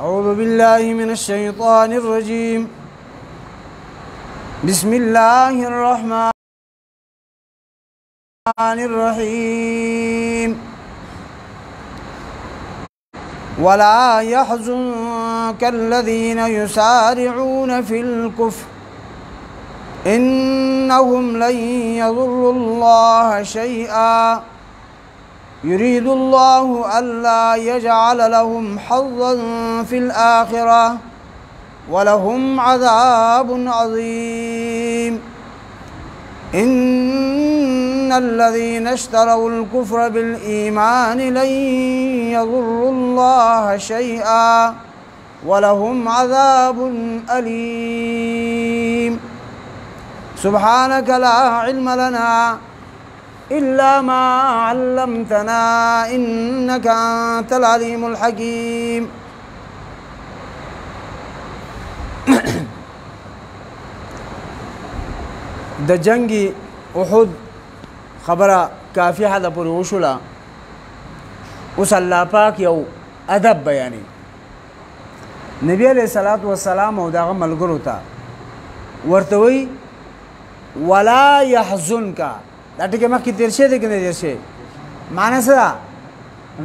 أعوذ بالله من الشيطان الرجيم. بسم الله الرحمن الرحيم. ولا يحزنك الذين يسارعون في الكفر إنهم لن يضروا الله شيئا يريد الله ألا يجعل لهم حظا في الآخرة ولهم عذاب عظيم. إن الذين اشتروا الكفر بالإيمان لن يضروا الله شيئا ولهم عذاب أليم. سبحانك لا علم لنا إلا ما علمتنا إنك أنت العليم الحكيم. د جنگ احد خبره کافی حد پر وشوله. اوس الله پاک یو ادب بیانی نبی علیہ الصلوۃ والسلام او دغه ملګرو ته ورته وی ولا يحزنك. دا ټکی مخکې تیر شوی دی که نه تیر شوی؟ معنی څه ده؟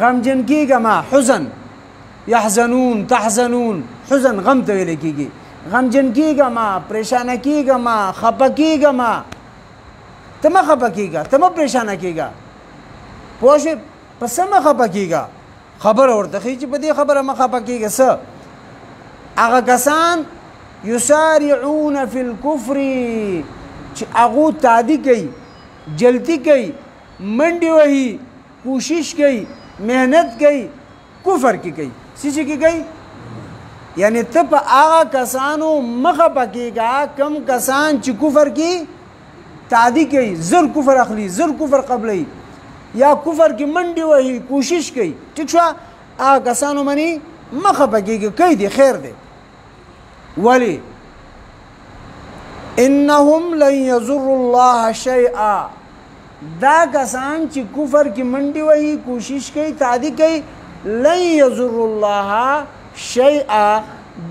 غمجن کېږه ما. حزن یحزنون تحزنون، حزن غم ته ویلی کېږي. غمجن کېږه ما، پریشانه کېږه ما، خفه کېږه ما. ته مه خفه کېږه، ته مه پریشانه کېږه، پوه شوې؟ په څه مه خفه کېږه؟ خبره ورته ښیي چې په دې خبره مه خفه کېږه. څه؟ هغه کسان یسارعون فی الکفر چې هغو تعدي کوي، جلتی گئی، منڈی وہی، کوشش گئی، محنت گئی، کفر کی گئی، سیچے کی گئی. یعنی تب آغا کسانو مخبا کی گا کم کسان چی کفر کی تعدی گئی، زر کفر اخلی، زر کفر قبلی، یا کفر کی منڈی وہی، کوشش گئی. ٹھیک شوا؟ آغا کسانو منی مخبا کی گئی، کئی دی خیر دی. ولی انہم لن یضر اللہ شیئا، دا کسان چی کفر کی منڈی وہی، کوشش کی، تعدی کی، لن یضر اللہ شیئا،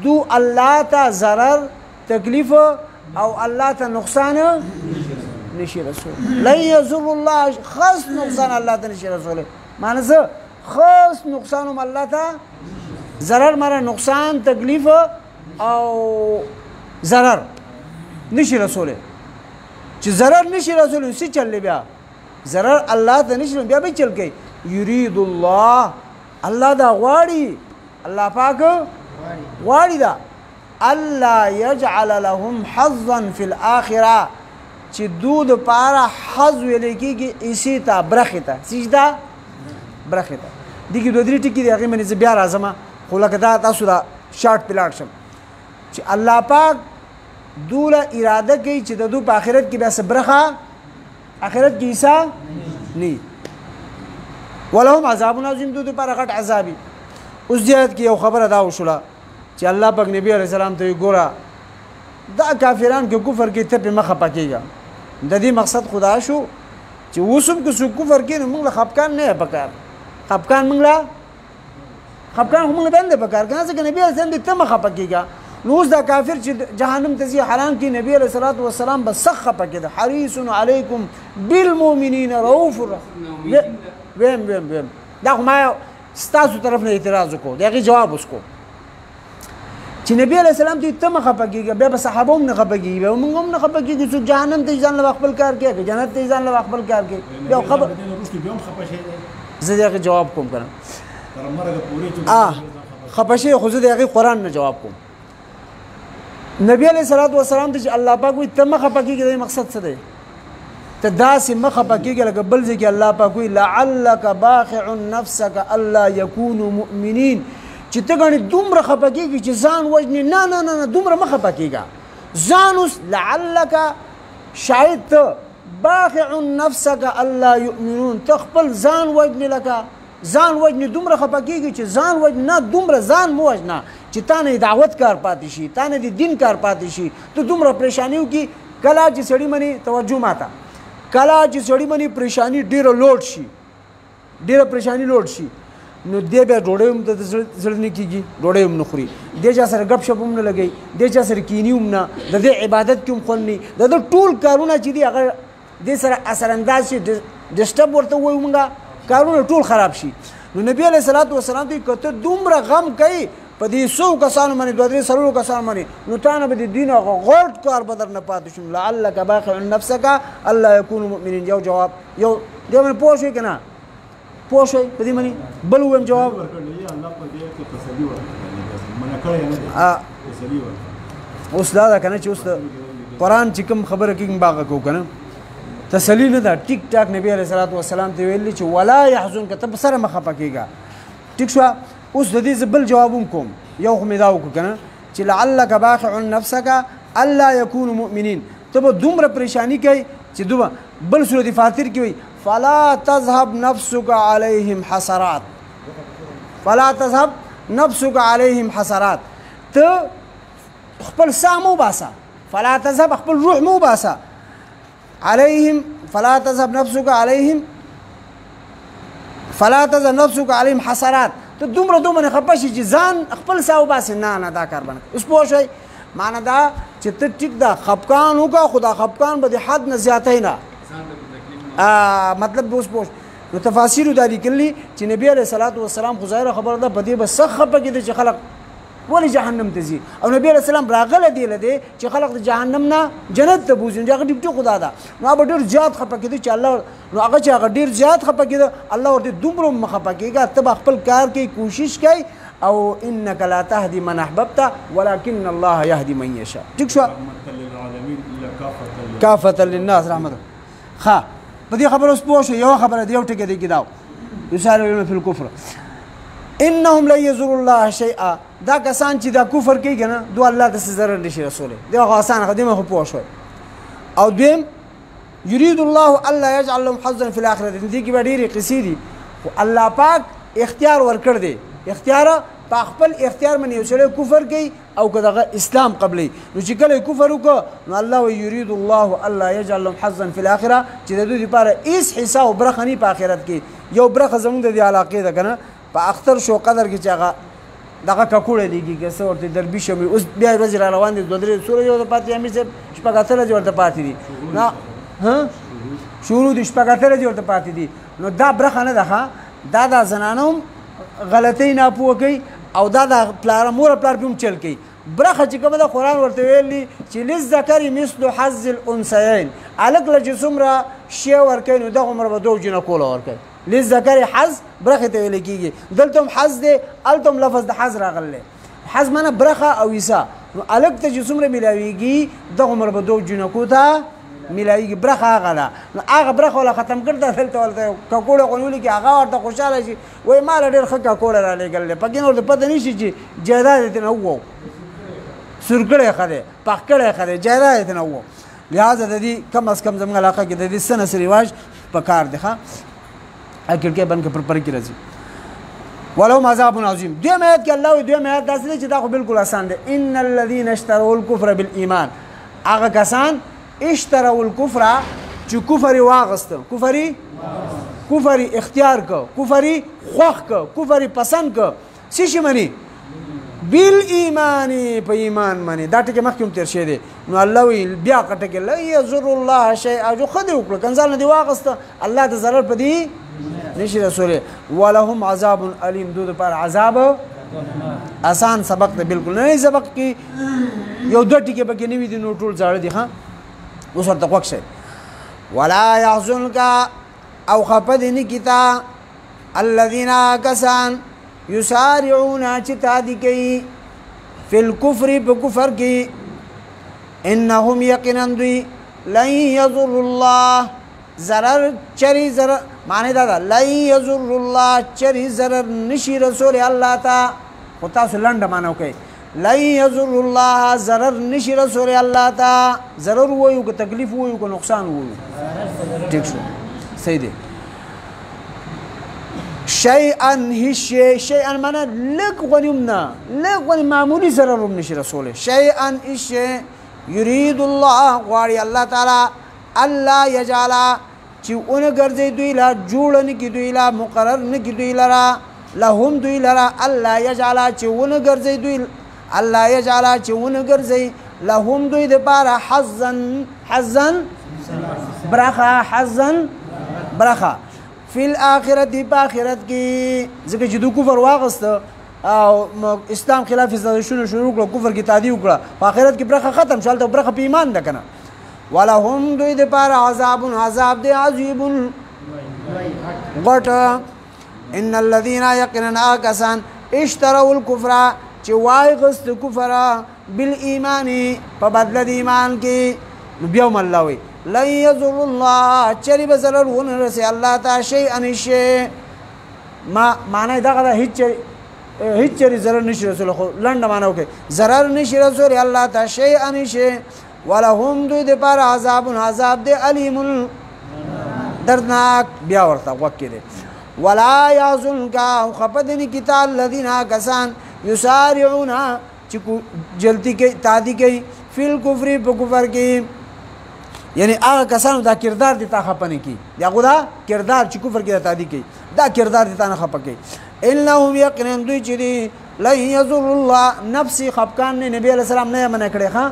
دو اللہ تا ضرر تکلیف او اللہ تا نقصان نشی رسول. لن یضر اللہ خاص نقصان اللہ تا نشی رسول، معنی سا خاص نقصان اللہ تا ضرر، مارا نقصان تکلیف او ضرر نشی رسوله. چی ضرر نشی رسوله اسی چل لی بیا، ضرر اللہ تا نشی رسوله بیا بی چل گئی. یرید اللہ، اللہ دا غواری، اللہ پاک غواری دا، اللہ یجعل لهم حظا فی الاخرہ، چی دود پارا حظ ویلے کی اسی تا برخی تا، سیج دا برخی تا. دیکی دو دری ٹکی دی اقیم نیز بیار آزما خلقتا تاسو دا شارٹ پلاٹ شم. چی اللہ پاک دولا اراده کوي چې د دو په آخرت کې بیا صبرخه آخرت کې حصہ نی. ولهم عذاب عظیم، دو پر غټ عذابي. اوس زیات کې یو خبره دا وشوله چې الله پاک نبی علیه السلام ته ګوره دا کافران کې کفر کې ته په مخه پکېږه. د دې مقصد خدا شو چې اوس هم که څوک کفر کې نو موږ له خپکان نه پکار، خپکان موږ له خپکان موږ باندې پکار کنه، ځکه نبی علیه السلام ته مخه پکېږه. نوز دا کافر چی جہنم تزی حرام کی نبی علیہ السلام بس سخ پکے دا حریص علیکم بالمومنین رؤوف الرحیم. ویم دا خمایا ستاسو طرف نے اعتراض کو دا غی جواب اس کو چی نبی علیہ السلام تی تم خپکی گا بے صحابہ ام نخپکی گا بے منگم نخپکی گا جہنم تجزان لب اقبل کار کیا گا جنت تجزان لب اقبل کار کیا زدی غی جواب کم کرنا خپشی خوزد غی قرآن نا جواب کم. نبی علیہ السلام ته چې الله پاک وي ته مه خفه کېږي، د مقصد څه دی؟ ته داسې مه خفه کېږي لکه بل ځای کې الله پاک وي لعلک باخع نفسک الا یکونو مؤمنین، چې ته ګڼې دومره خفه کېږي چې ځان وژنې. نه نه نه نه، دومره مه خفه کېږه ځان. اوس لعلک شاید ته باخع نفسک الا یؤمنون، ته خپل ځان وژنې، لکه ځان وژنې دومره خفه کېږي چې ځان وژنې. نه، دومره ځان مه وژنه چی تانے دعوت کار پاتی شی، تانے دین کار پاتی شی. تو دمرا پریشانیوں کی کلا چی سڑی منی توجہ ماتا، کلا چی سڑی منی پریشانی دیر لوٹ شی، دیر پریشانی لوٹ شی، نو دې بیا ډوړې هم د زړنی کیږي، ډوړې هم نخوري، دې چا سره ګپ شپ هم نه لګي، دې چا سره کینی هم نه، د دې عبادت کې هم خوند نه، د ده ټول کارونه چې دي هغه دې سره اثرانداز شي، ډسټرب ورته وایو موږ کارونه ټول خراب شي. نو نبی علیه الصلوات والسلام دوی که ته دومره غم کوي په دې 100 کسانو باندې، 200-300 کسانو باندې، نو تا نه به د دین هغه غوړ کار به درنه پاتې شم. لعلک باخع نفسک الله یکونو مؤمنین. یو جواب یو دې باندې پوه شوې که نه پوه شوې په دې باندې؟ بل ووایم جواب. اوس دا ده که نه چې اوس د قرآن چې کوم خبره کېږم به هغه کوو که نه، تسلي نه ده. ټیک ټاک نبي علیه الصلوات والسلام ته ویلي چې ولا یحزنک، ته په سره مه خفه کېږه. ټیک شوه. اوس د دې زه بل جواب هم کوم، یو خو مې دا وکړو که نه چې لعلک باخع نفسک الا یکونو مؤمنین، ته به دومره پریشاني کوي چې دوی به بل سورت فاطر کې وایي فلا تذهب نفسک علیهم حسرات، فلا تذهب نفسک علیهم حسرات، ته خپل سا مو باسه، فلا تذهب خپل روح مو باسه علیهم، فلا تذهب نفسک علیهم، فلا تذهب نفسک علیهم حسرات، ته دومره دومره خپه شي چې ځان خپل سا وباسې. نه نه دا کار به نه کوي. اوس پوه شوئ معنه دا چې ته ټیک ده خپکان وکړه، خو دا خپکان به د حد نه زیاتی نه مطلب به اوس پوه شو. نو تفاصیلو دا لیکلي چې نبي علیه الصلوات والسلام خو ظاهره خبره ده په دې به سخت خپه کېده چې خلق ولې جهنم ته ځي، او نبي علیه السلام راغلی دی له دې چې خلق د جهنم نه جنت ته بوځي، نو هغه ډیپټي خدا ده، نو هغه به ډېر زیات خپه کېده چې الله، نو هغه چې هغه ډېر زیات خپه کېده الله ورته دومره مه خپه کېږه، ته به خپل کار کې کوشش کوي. او انک لا تهدي من احببته ولكن الله يهدي من يشاء. ټیک شو. کافة للناس رحمة الله. ښه په دې خبره اوس پوه شو. یوه خبره ده یو ټکی دی کې دا یسارعون فی الکفر انهم لن یضروا الله شیئا، دا کسان چې دا کفر کوي که نه دو الله داسې ضرر نشي رسولی، دی خو اسانه دی خو پوه شوی. او دویم یرید الله الا یجعل لهم حظا فی الاخره، دې کې به ډېرې قصې دي، خو الله پاک اختیار ورکړ دی، اختیار په خپل اختیار باندې یو سړی کفر کوي او که دغه اسلام قبلی، نو چې کله کفر وکړه نو الله وایي یرید الله الا یجعل لهم حظا فی الاخره، چې د دوی دپاره هېڅ حصه او برخه نه په آخرت کې. یو برخه زموږ د دې علاقې ده که نه په اختر شو قدر کې چې هغه دغه ککوړی لېږي که څه ورته دربیش هم وي، اوس بیا ورځې را روان دي، 2-3 ورځې ورته پاتې دي، امیر صاحب 18 ورځې ورته پاتې دي، شروع دي 18 ورځې ورته پاتې دي. نو دا برخه نه ده ښه، دا دا زنانه هم غلطۍ ناپوه کوي او دا د پلار مور پلار پې هم چل کوي. برخه چې کومه ده قرآن ورته ویلي چې للذکر مثل حظ الانثیین، هلک له چې څومره شی ورکوي نو دغومره به دوو جنکو له ورکوي، للذکر حظ برخې ته ویلې کېږي، دلته هم حظ دی هلته هم لفظ د حظ راغلی، حظ معنه برخه او حصه، نو هلک ته چې څومره میلاویږي دغومره به دوو جنکو ته ملاویږي، برخه هغه ده. نو هغه برخه ولا ختم کړ ده، دلته ورته ککوړه غونولي کې هغه ورته خوشحاله شي، وایي ما له ډېر ښه ککوړه را لېږلی دی، پکې نور ته پته نه شي چې جایداد یې ترنه ووو، سور کړی ښه دی، پخ کړی ښه دی، جایداد یې ترنه ووو. لحاظه د دې کم از کم زموږ علاقه کې د دې څه نڅه رواج په کار دی. ښه کړکۍ بند کړه پرپر کې راځي. ولهم عذاب عظیم. دویم ایت کې الله وایي، دویم ایت داسې دی چې دا خو بالکل اسان دی، ان الذین اشتروا الکفر بالایمان، هغه کسان اشتروا الکفر چې کفر واغسته، کفر اختیار کو، کفر خوخ کو، کفر پسند کو، څه شي مني بل ایمان، په ایمان مني. دا ټکي مخکې هم تیر شوی دی. نو الله وی بیا ټکي لا یضر الله شیئا، جو خدای وکړه کنځل نه دی واغسته، الله د ضرر په دی نشي رسولی. ولهم عذاب الیم، دوی لپاره عذاب آسان سبق دی بالکل، نه سبق کې یو دوه ټکي پکې نه وي دي، نو ټول زاړه دي. ښه اوس ورته غوږ شئ. ولا یحزنک، او خفه دې نه کړي تا الذین کسان یسارعون چې تادي کوي فی الکفر، په کفر کې، انهم یقینا دوی لن یضر الله، ضرر چری ضرر معنی دا ده لن یضر الله، چری ضرر نشي رسول الله ته، خو تاسو لنډه معنی وکئ، لن یضر الله، ضرر نشي رسول الله ته، ضرر وایو که تکلیف وایو که نقصان وایو، ټیک شو صحیح دی. شیئا هیڅ شی، شیئا معنی لږ غونې هم نه، لږ غونې معمولي ضرر هم نشي رسولی. شیئا هیڅ شی یرید الله، غواړي الله تعالی، الله یجعله چې ونه ګرځي دوی لا، جوړ نه کړي دوی لا، مقرر نه کړي دوی لره لهم دوی لرا الله یجعلا چی ونگرزی دوی الله یجعلا چی ونگرزی لهم دوی دپارا حزن برخا حزن برخا فی الاخرت دی پا آخرت کی زکر چی دو کفر واقست او اسلام خلاف ازدادشون شروع کرو کفر کی تعدی اکرا پا آخرت کی برخا ختم شالتا برخا پی ایمان دکنا ولهم دوی دپارا عذابون عذاب دی عذیبون غٹا ان الذين يقنن آكسان اشتروا الكفر چه واغست كفر بالإيمان فبدل الإيمان كي بيوم الله وي لن يزر الله چري بزرر ونرسي الله تا شيئا نشي ما معنى دا قدا هيت چري زرر نشي رسول خود لند معنى وكي زرر نشي رسول الله تا شيئا نشي ولهم دوی دي پار عذاب دي عليم دردناك بياورتا وكي دي ولا يحزنك خفدن كتا الذين كسان يسارعون چکو جلتی کی تعدی کی فی الکفر بکفر کی یعنی آغا کسانو دا کردار دیتا خفنے کی یا خدا کردار چی کفر کی دا تعدی کی دا کردار دیتا نخفا کی انہم یقنن دوی چی دی لن یزر اللہ نفسی خفکان نے نبی علیہ السلام نیا منع کرے خواہ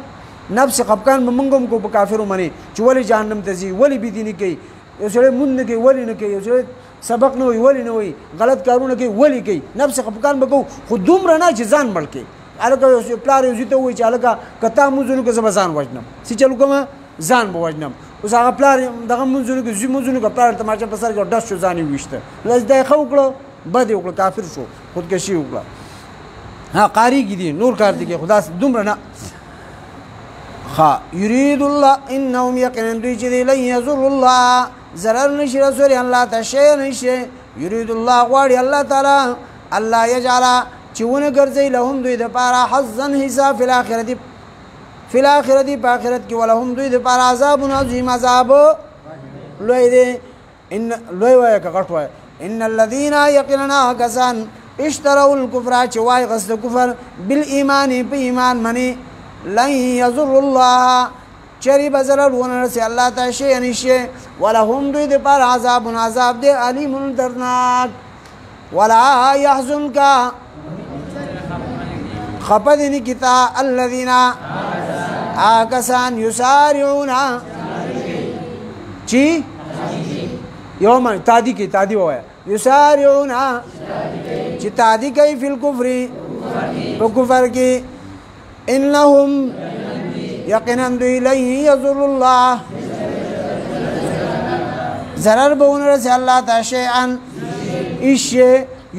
نفسی خفکان بمنگم کو بکافروں منی چی ولی جہنم تزی ولی بیدینی کی یو سرے مند نکی ولی نکی یو سرے سبق نوی ولی نوی غلط کارو نکی ولی کی نفس خفکان بکو خود دوم رنا چی زان ملکی علاقہ پلار یوزیتا ہوئی چی علاقہ کتا منزونو که زبا زان وجنم سی چلو کما زان بوجنم اس آقا پلار دقا منزونو که زی منزونو که پلار تماشا پسر که دست شو زانی ویشتا لازدائی خو اکلا بد اکلا کافر شو خودکشی اکلا ها قاری کی دی نور کار دی که خدا دوم رنا خا يريد الله انهم يقينن دوی چه دی لن يزر الله ضرر نشی رسولی اللہ تا شیع نشی يريد الله غواری اللہ تعالی اللہ یجعلا چون گرزی لهم دوی دپارا حظن حصا فی الاخرتی پا آخرت کی ولهم دوی دپارا عذابون عظیم عذابو لوی دی لوی وی که غٹ وی ان الذین یقیننا کسان اشتروا الكفر چوائی غصد کفر بالایمانی پی ایمان منی لن يزر الله چری بزرر ونرسی اللہ تا شیع نشی ولهم دوی دپار عذابون عذاب دی علیم درناک ولا یحزن کا خفدن کتا الذین آکسان یسارعون چی؟ یومن تعدی ہوا ہے یسارعون چی تعدی کئی فی الکفری بکفر کی انہم یقیناً دوی لئی یزر اللہ ضرر بون رسی اللہ تا شیئن اشی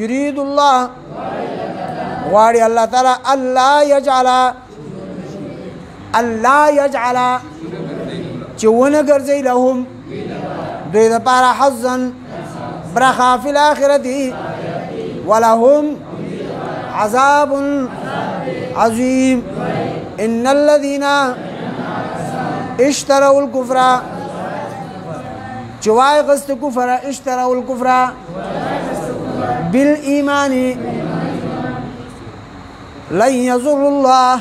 یرید اللہ غواری اللہ تعالی اللہ یجعلا چونگرزی لهم دوی دپارا حظن برخا فی الاخرتی ولهم عذاب عظیم ان الذین اشتروا الكفر چوائی غست کفر اشتروا الكفر بالایمان لن يزر الله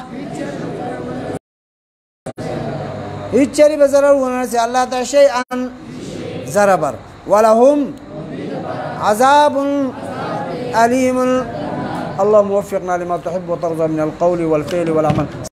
اچری بزرر ونرسی اللہ تا شیئا زربر ولهم عذاب علیم اللهم وفقنا لما تحب وترضى من القول والفعل والعمل.